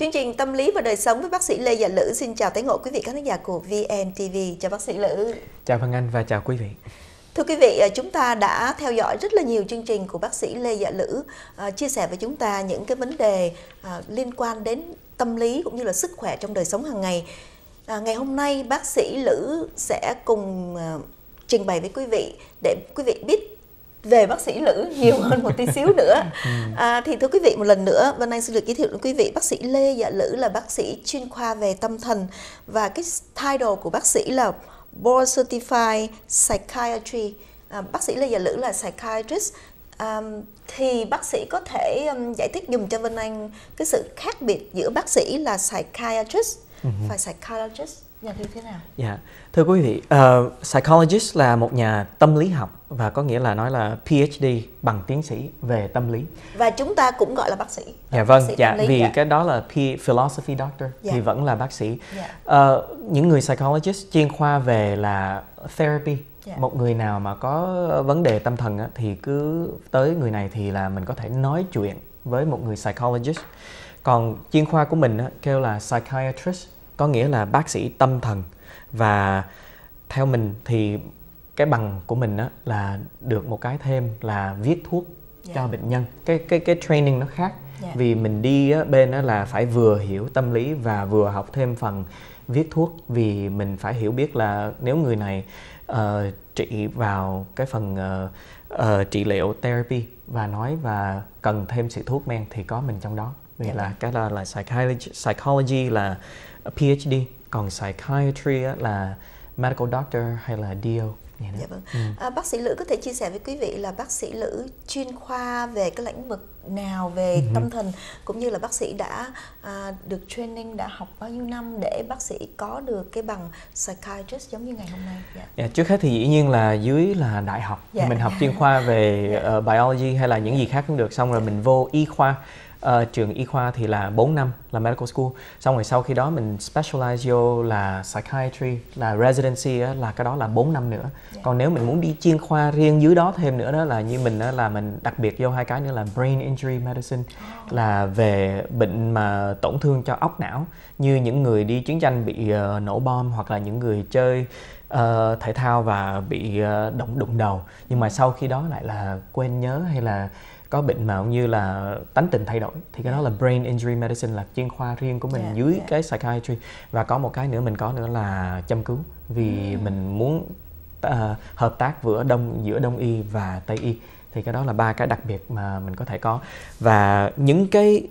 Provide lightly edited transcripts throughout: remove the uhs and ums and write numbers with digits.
Chương trình Tâm lý và đời sống với bác sĩ Lê Dạ Lữ xin chào tới ngộ quý vị các khán giả của VNTV. Chào bác sĩ Lữ. Chào Phan Anh và chào quý vị. Thưa quý vị, chúng ta đã theo dõi rất là nhiều chương trình của bác sĩ Lê Dạ Lữ chia sẻ với chúng ta những cái vấn đề liên quan đến tâm lý cũng như là sức khỏe trong đời sống hàng ngày. Ngày hôm nay bác sĩ Lữ sẽ cùng trình bày với quý vị để quý vị biết về bác sĩ Lữ nhiều hơn một tí xíu nữa. Thì thưa quý vị, một lần nữa Phan Anh xin được giới thiệu đến quý vị bác sĩ Lê Dạ Lữ là bác sĩ chuyên khoa về tâm thần và cái title của bác sĩ là Board Certified Psychiatry. Bác sĩ Lê Dạ Lữ là psychiatrist. Thì bác sĩ có thể giải thích dùm cho Vân Anh cái sự khác biệt giữa bác sĩ là psychiatrist và psychologist là như thế nào? Dạ, thưa quý vị, psychologist là một nhà tâm lý học và có nghĩa là nói là PhD bằng tiến sĩ về tâm lý. Và chúng ta cũng gọi là bác sĩ. Dạ vâng, dạ vì cái đó là philosophy doctor thì vẫn là bác sĩ. Những người psychologist chuyên khoa về là therapy. Một người nào mà có vấn đề tâm thần thì cứ tới người này thì là mình có thể nói chuyện với một người psychologist. Còn chuyên khoa của mình kêu là psychiatrist, có nghĩa là bác sĩ tâm thần. Và theo mình thì cái bằng của mình là được một cái thêm là viết thuốc cho bệnh nhân. Cái training nó khác. Vì mình đi bên là phải vừa hiểu tâm lý và vừa học thêm phần viết thuốc. Vì mình phải hiểu biết là nếu người này trị vào cái phần trị liệu therapy và nói và cần thêm sự thuốc men thì có mình trong đó. Vì là cái là psychology là PhD, còn psychiatry là medical doctor hay là DO. Dạ vâng. Bác sĩ Lữ có thể chia sẻ với quý vị là bác sĩ Lữ chuyên khoa về cái lĩnh vực nào về tâm thần, cũng như là bác sĩ đã được training, đã học bao nhiêu năm để bác sĩ có được cái bằng psychiatrist giống như ngày hôm nay? Trước hết thì dĩ nhiên là dưới là đại học, mình học chuyên khoa về biology hay là những gì khác cũng được, xong rồi mình vô y khoa. Trường y khoa thì là 4 năm là medical school, xong rồi sau khi đó mình specialize vô là psychiatry, là residency là cái đó là 4 năm nữa. Còn nếu mình muốn đi chuyên khoa riêng dưới đó thêm nữa đó là như mình là mình đặc biệt vô hai cái nữa là brain injury medicine, là về bệnh mà tổn thương cho óc não, như những người đi chiến tranh bị nổ bom hoặc là những người chơi thể thao và bị đụng đầu, nhưng mà sau khi đó lại là quên nhớ hay là có bệnh mà cũng như là tánh tình thay đổi, thì cái đó là brain injury medicine, là chuyên khoa riêng của mình dưới cái psychiatry. Và có một cái nữa mình có nữa là châm cứu, vì mình muốn hợp tác giữa đông y và tây y, thì cái đó là ba cái đặc biệt mà mình có thể có. Và những cái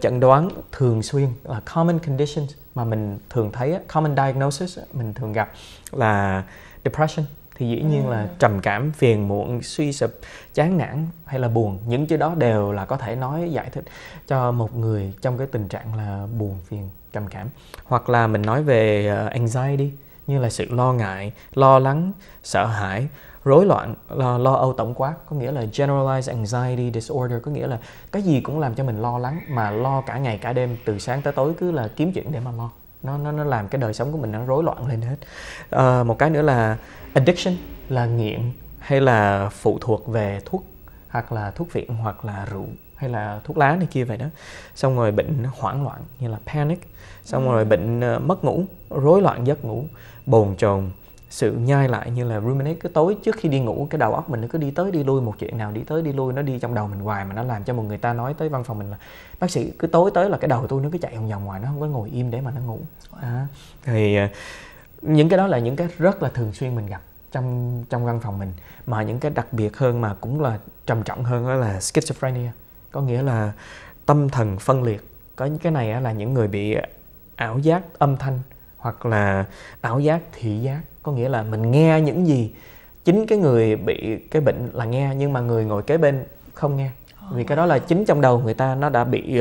chẩn đoán thường xuyên là common conditions mà mình thường thấy, common diagnosis mình thường gặp là depression, thì dĩ nhiên là trầm cảm, phiền muộn, suy sụp, chán nản hay là buồn. Những cái đó đều là có thể giải thích cho một người trong cái tình trạng là buồn, phiền, trầm cảm. Hoặc là mình nói về anxiety, như là sự lo ngại, lo lắng, sợ hãi, rối loạn, lo âu tổng quát, có nghĩa là generalized anxiety disorder, có nghĩa là cái gì cũng làm cho mình lo lắng, mà lo cả ngày cả đêm, từ sáng tới tối cứ là kiếm chuyện để mà lo. Nó làm cái đời sống của mình nó rối loạn lên hết. Một cái nữa là addiction, là nghiện hay là phụ thuộc về thuốc, hoặc là thuốc viện, hoặc là rượu hay là thuốc lá này kia vậy đó. Xong rồi bệnh hoảng loạn như là panic, xong rồi bệnh mất ngủ, rối loạn giấc ngủ, bồn chồn, sự nhai lại như là ruminate, cứ tối trước khi đi ngủ cái đầu óc mình nó cứ đi tới đi lui, một chuyện nào đi tới đi lui, nó đi trong đầu mình hoài, mà nó làm cho một người ta nói tới văn phòng mình là bác sĩ cứ tối tới là cái đầu tôi nó cứ chạy vòng vòng ngoài, nó không có ngồi im để mà nó ngủ. Thì những cái đó là những cái rất là thường xuyên mình gặp trong văn phòng mình. Mà những cái đặc biệt hơn mà cũng là trầm trọng hơn đó là schizophrenia, có nghĩa là tâm thần phân liệt. Có những cái này là những người bị ảo giác âm thanh hoặc là ảo giác thị giác, có nghĩa là mình nghe những gì chính cái người bị cái bệnh là nghe, nhưng mà người ngồi kế bên không nghe, vì cái đó là chính trong đầu người ta nó đã bị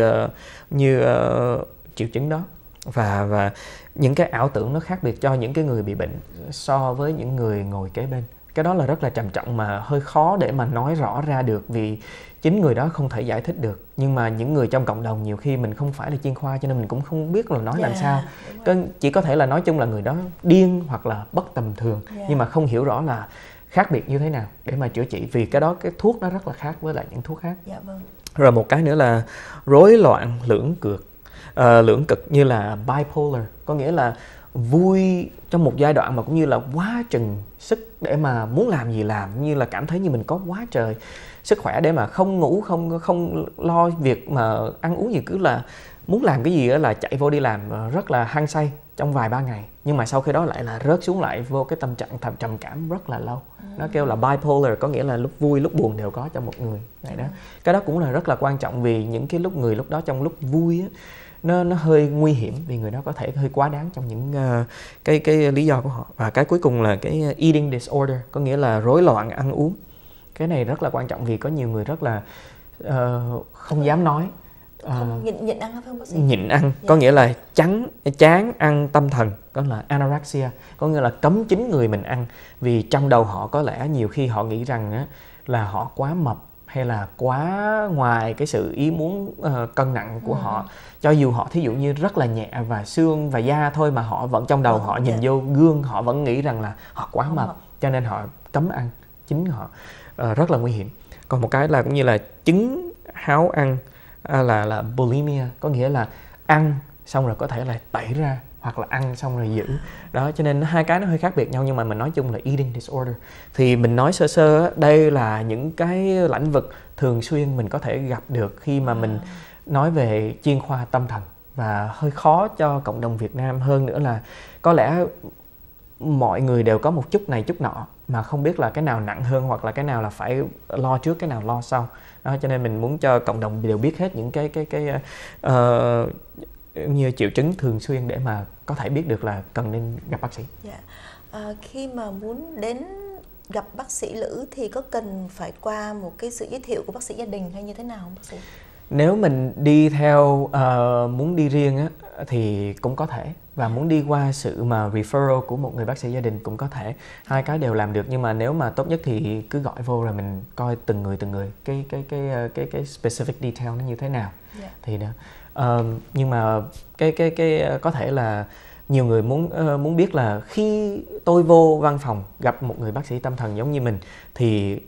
triệu chứng đó. Và những cái ảo tưởng nó khác biệt cho những cái người bị bệnh so với những người ngồi kế bên. Cái đó là rất là trầm trọng mà hơi khó để mà nói rõ ra được, vì chính người đó không thể giải thích được. Nhưng mà những người trong cộng đồng nhiều khi mình không phải là chuyên khoa cho nên mình cũng không biết là nói làm sao. Chỉ có thể là nói chung là người đó điên hoặc là bất tầm thường, nhưng mà không hiểu rõ là khác biệt như thế nào để mà chữa trị, vì cái đó cái thuốc nó rất là khác với lại những thuốc khác. Rồi một cái nữa là rối loạn lưỡng cực như là bipolar, có nghĩa là vui trong một giai đoạn mà cũng như là quá chừng sức để mà muốn làm gì làm, như là cảm thấy như mình có quá trời sức khỏe để mà không ngủ, không lo việc mà ăn uống gì, cứ là muốn làm cái gì là chạy vô đi làm, rất là hăng say trong vài ba ngày, nhưng mà sau khi đó lại là rớt xuống lại vô cái tâm trạng trầm cảm rất là lâu. Nó kêu là bipolar, có nghĩa là lúc vui lúc buồn đều có trong một người. Đấy đó. Cái đó cũng là rất là quan trọng, vì những cái lúc người lúc đó trong lúc vui á, nó hơi nguy hiểm, vì người đó có thể hơi quá đáng trong những cái lý do của họ. Và cái cuối cùng là cái eating disorder, có nghĩa là rối loạn ăn uống. Cái này rất là quan trọng vì có nhiều người rất là không dám nói. Nhịn ăn không bác sĩ? Nhịn ăn, có nghĩa là chán ăn tâm thần, có là anorexia, có nghĩa là cấm chính người mình ăn. Vì trong đầu họ có lẽ nhiều khi họ nghĩ rằng á, là họ quá mập hay là quá ngoài cái sự ý muốn cân nặng của họ. Cho dù họ thí dụ như rất là nhẹ và xương và da thôi mà họ vẫn trong đầu họ nhìn vô gương họ vẫn nghĩ rằng là họ quá mập, cho nên họ cấm ăn chính họ. Rất là nguy hiểm. Còn một cái là cũng như là chứng háo ăn là bulimia, có nghĩa là ăn xong rồi có thể là tẩy ra, hoặc là ăn xong rồi giữ. Đó, cho nên hai cái nó hơi khác biệt nhau, nhưng mà mình nói chung là eating disorder. Thì mình nói sơ sơ, đây là những cái lĩnh vực thường xuyên mình có thể gặp được khi mà mình nói về chuyên khoa tâm thần, và hơi khó cho cộng đồng Việt Nam. Hơn nữa là có lẽ mọi người đều có một chút này chút nọ, mà không biết là cái nào nặng hơn hoặc là cái nào là phải lo trước, cái nào lo sau. Đó, cho nên mình muốn cho cộng đồng đều biết hết những cái như triệu chứng thường xuyên để mà có thể biết được là cần nên gặp bác sĩ. Dạ. Khi mà muốn đến gặp bác sĩ Lữ thì có cần phải qua một cái sự giới thiệu của bác sĩ gia đình hay như thế nào không bác sĩ? Nếu mình đi theo muốn đi riêng á, thì cũng có thể, và muốn đi qua sự mà referral của một người bác sĩ gia đình cũng có thể. Hai cái đều làm được, nhưng mà nếu mà tốt nhất thì cứ gọi vô rồi mình coi từng người cái specific detail nó như thế nào. Yeah. Thì đó. Nhưng mà cái có thể là nhiều người muốn biết là khi tôi vô văn phòng gặp một người bác sĩ tâm thần giống như mình thì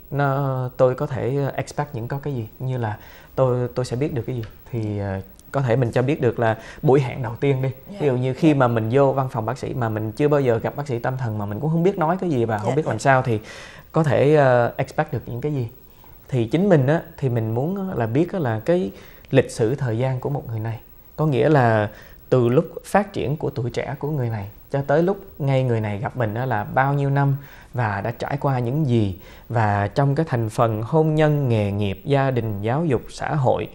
tôi có thể expect những có cái gì, như là tôi sẽ biết được cái gì. Thì có thể mình cho biết được là buổi hẹn đầu tiên đi. Ví dụ như khi mà mình vô văn phòng bác sĩ mà mình chưa bao giờ gặp bác sĩ tâm thần, mà mình cũng không biết nói cái gì và không biết làm sao, thì có thể expect được những cái gì. Thì chính mình á, thì mình muốn là biết là cái lịch sử thời gian của một người này, có nghĩa là từ lúc phát triển của tuổi trẻ của người này cho tới lúc ngay người này gặp mình là bao nhiêu năm và đã trải qua những gì, và trong cái thành phần hôn nhân, nghề nghiệp, gia đình, giáo dục, xã hội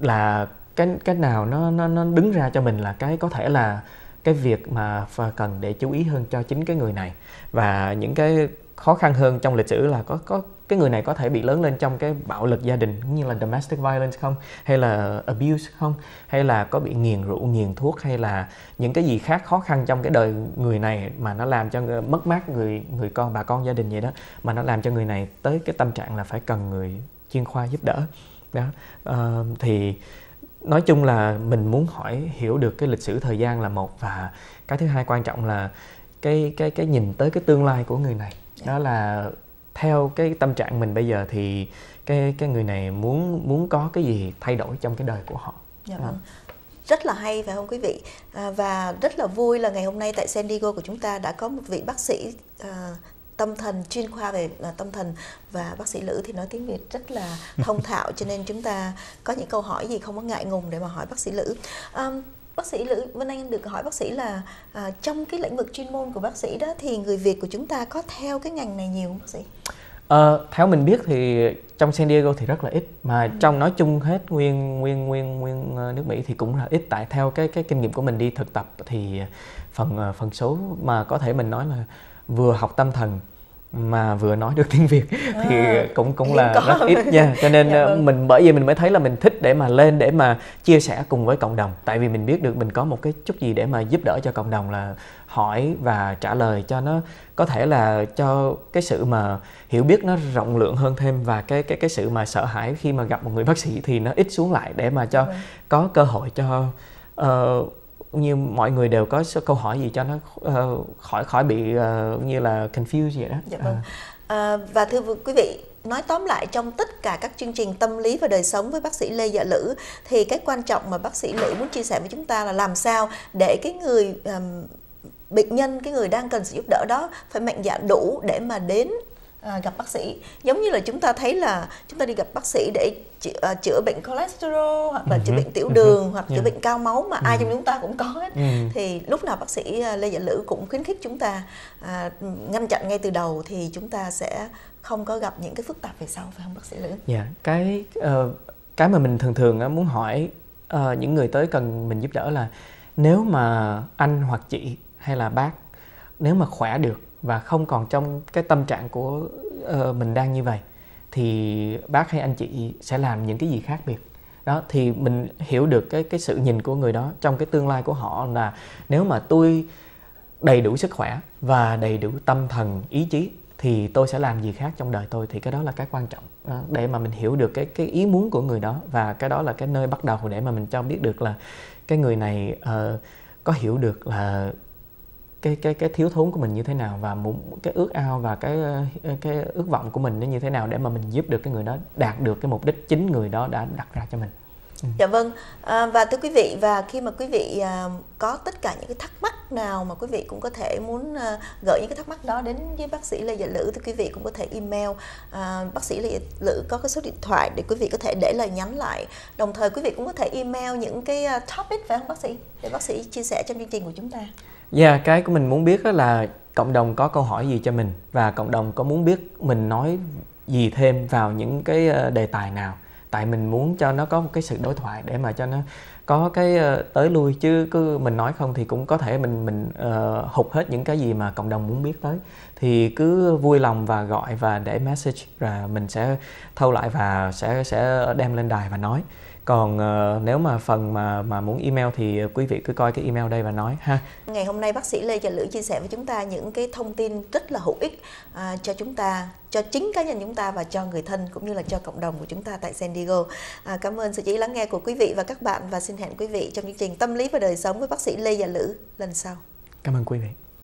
là cái nào nó đứng ra cho mình là cái có thể là cái việc mà cần để chú ý hơn cho chính cái người này. Và những cái khó khăn hơn trong lịch sử là có cái người này có thể bị lớn lên trong cái bạo lực gia đình, như là domestic violence không, hay là abuse không, hay là có bị nghiền rượu, nghiền thuốc, hay là những cái gì khác khó khăn trong cái đời người này mà nó làm cho mất mát người con, bà con, gia đình vậy đó, mà nó làm cho người này tới cái tâm trạng là phải cần người chuyên khoa giúp đỡ. Đó. Thì nói chung là mình muốn hiểu được cái lịch sử thời gian là một, và cái thứ hai quan trọng là cái nhìn tới cái tương lai của người này. Đó là theo cái tâm trạng mình bây giờ thì cái người này muốn có cái gì thay đổi trong cái đời của họ. Dạ vâng. Rất là hay phải không quý vị? Và rất là vui là ngày hôm nay tại San Diego của chúng ta đã có một vị bác sĩ tâm thần, chuyên khoa về tâm thần, và bác sĩ Lữ thì nói tiếng Việt rất là thông thạo, cho nên chúng ta có những câu hỏi gì không có ngại ngùng để mà hỏi bác sĩ Lữ. Bác sĩ Lữ, Phan Anh được hỏi bác sĩ là trong cái lĩnh vực chuyên môn của bác sĩ đó thì người Việt của chúng ta có theo cái ngành này nhiều không bác sĩ? Theo mình biết thì trong San Diego thì rất là ít, mà trong nói chung hết nguyên nước Mỹ thì cũng là ít, tại theo cái kinh nghiệm của mình đi thực tập thì phần số mà có thể mình nói là vừa học tâm thần mà vừa nói được tiếng Việt thì cũng là rất ít nha. Cho nên mình bởi vì mình mới thấy là mình thích để mà lên để mà chia sẻ cùng với cộng đồng, tại vì mình biết được mình có một cái chút gì để mà giúp đỡ cho cộng đồng, là hỏi và trả lời cho nó có thể là cho cái sự mà hiểu biết nó rộng lượng hơn thêm, và cái sự mà sợ hãi khi mà gặp một người bác sĩ thì nó ít xuống lại, để mà cho có cơ hội cho như mọi người đều có câu hỏi gì cho nó khỏi bị như là confused vậy đó. Dạ vâng. Và thưa quý vị, Nói tóm lại, trong tất cả các chương trình tâm lý và đời sống với bác sĩ Lê Dạ Lữ thì cái quan trọng mà bác sĩ Lữ muốn chia sẻ với chúng ta là làm sao để cái người bệnh nhân, cái người đang cần sự giúp đỡ đó phải mạnh dạn đủ để mà đến gặp bác sĩ. Giống như là chúng ta thấy là chúng ta đi gặp bác sĩ để chữa bệnh cholesterol hoặc là chữa bệnh tiểu đường hoặc chữa bệnh cao máu mà ai trong chúng ta cũng có hết. Thì lúc nào bác sĩ Lê Dạ Lữ cũng khuyến khích chúng ta ngăn chặn ngay từ đầu thì chúng ta sẽ không có gặp những cái phức tạp về sau, phải không bác sĩ Lữ? Dạ, cái mà mình thường muốn hỏi những người tới cần mình giúp đỡ là nếu mà anh hoặc chị hay là bác nếu mà khỏe được và không còn trong cái tâm trạng của mình đang như vậy thì bác hay anh chị sẽ làm những cái gì khác biệt đó, thì mình hiểu được cái sự nhìn của người đó trong cái tương lai của họ là nếu mà tôi đầy đủ sức khỏe và đầy đủ tâm thần ý chí thì tôi sẽ làm gì khác trong đời tôi, thì cái đó là cái quan trọng đó, để mà mình hiểu được cái ý muốn của người đó, và cái đó là cái nơi bắt đầu để mà mình cho biết được là cái người này có hiểu được là cái thiếu thốn của mình như thế nào và cái ước ao và cái ước vọng của mình nó như thế nào để mà mình giúp được cái người đó đạt được cái mục đích chính người đó đã đặt ra cho mình. Dạ vâng, và thưa quý vị, và khi mà quý vị có tất cả những cái thắc mắc nào mà quý vị cũng có thể muốn gửi những cái thắc mắc đó đến với bác sĩ Lê Dạ Lữ thì quý vị cũng có thể email, bác sĩ Lê Dạ Lữ có cái số điện thoại để quý vị có thể để lời nhắn lại. Đồng thời quý vị cũng có thể email những cái topic, phải không bác sĩ, để bác sĩ chia sẻ trong chương trình của chúng ta. Dạ, cái của mình muốn biết đó là cộng đồng có câu hỏi gì cho mình và cộng đồng có muốn biết mình nói gì thêm vào những cái đề tài nào. Tại mình muốn cho nó có một cái sự đối thoại để mà cho nó có cái tới lui, chứ cứ mình nói không thì cũng có thể mình hụt hết những cái gì mà cộng đồng muốn biết tới. Thì cứ vui lòng và gọi và để message là mình sẽ thâu lại và sẽ đem lên đài và nói. Còn nếu mà phần mà muốn email thì quý vị cứ coi cái email đây và nói ha. Ngày hôm nay bác sĩ Lê Dạ Lữ chia sẻ với chúng ta những cái thông tin rất là hữu ích cho chúng ta, cho chính cá nhân chúng ta và cho người thân cũng như là cho cộng đồng của chúng ta tại San Diego. Cảm ơn sự chú ý lắng nghe của quý vị và các bạn, và xin hẹn quý vị trong chương trình Tâm lý và đời sống với bác sĩ Lê Dạ Lữ lần sau. Cảm ơn quý vị.